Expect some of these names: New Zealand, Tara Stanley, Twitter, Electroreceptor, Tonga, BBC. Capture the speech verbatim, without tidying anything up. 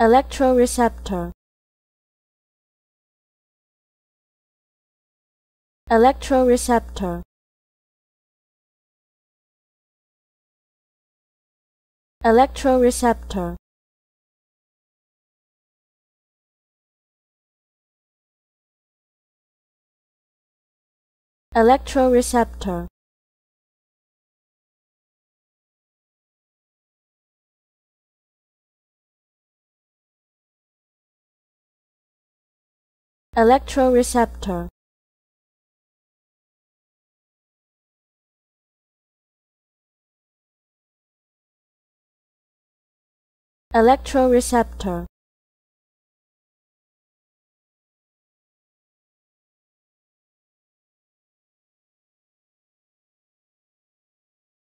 Electroreceptor. Electroreceptor. Electroreceptor. Electroreceptor. Electroreceptor. Electroreceptor.